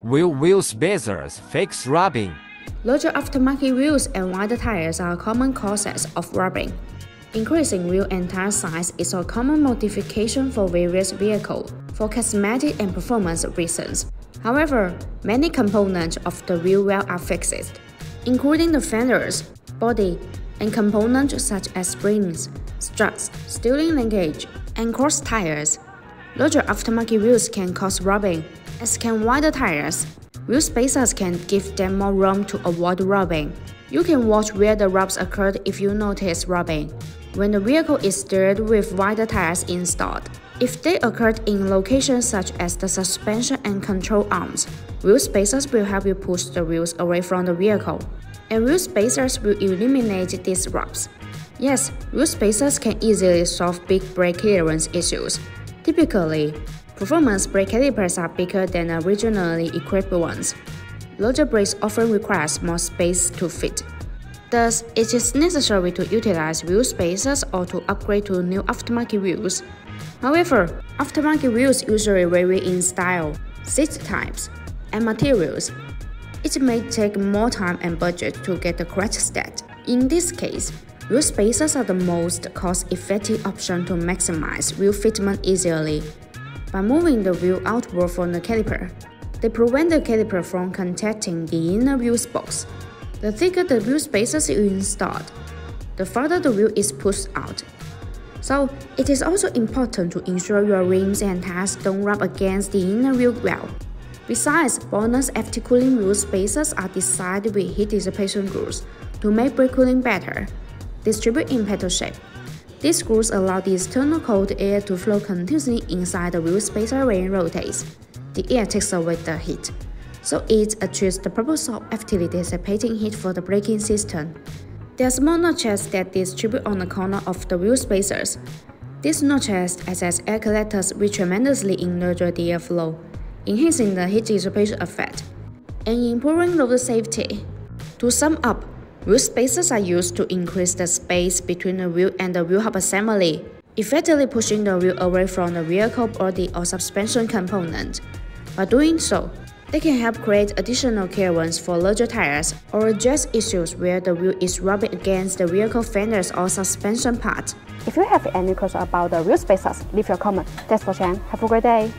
Wheel spacers fix rubbing. Larger aftermarket wheels and wider tires are common causes of rubbing. Increasing wheel and tire size is a common modification for various vehicles for cosmetic and performance reasons. However, many components of the wheel well are fixed, including the fenders, body, and components such as springs, struts, steering linkage, and cross tires. Larger aftermarket wheels can cause rubbing, as can wider tires. Wheel spacers can give them more room to avoid rubbing. You can watch where the rubs occurred if you notice rubbing. When the vehicle is steered with wider tires installed, if they occurred in locations such as the suspension and control arms, wheel spacers will help you push the wheels away from the vehicle, and wheel spacers will eliminate these rubs. Yes, wheel spacers can easily solve big brake clearance issues. Typically, performance brake calipers are bigger than originally equipped ones. Larger brakes often require more space to fit. Thus, it is necessary to utilize wheel spacers or to upgrade to new aftermarket wheels. However, aftermarket wheels usually vary in style, seat types, and materials. It may take more time and budget to get the correct set. In this case, wheel spacers are the most cost-effective option to maximize wheel fitment easily. By moving the wheel outward from the caliper, they prevent the caliper from contacting the inner wheel box. The thicker the wheel spacers you install, the farther the wheel is pushed out. So, it is also important to ensure your rims and tires don't rub against the inner wheel well. Besides, BONOSS after-cooling wheel spacers are designed with heat dissipation grooves to make brake cooling better, distribute in petal shape. These grooves allow the external cold air to flow continuously inside the wheel spacer when it rotates. The air takes away the heat, so it achieves the purpose of actively dissipating heat for the braking system. There are small notches that distribute on the corner of the wheel spacers. These notches act as air collectors which tremendously enlarge the air flow, enhancing the heat dissipation effect and improving road safety. To sum up, wheel spacers are used to increase the space between the wheel and the wheel hub assembly, effectively pushing the wheel away from the vehicle body or suspension component. By doing so, they can help create additional clearance for larger tires or address issues where the wheel is rubbing against the vehicle fenders or suspension parts. If you have any questions about the wheel spacers, leave your comment. Thanks for watching. Have a great day.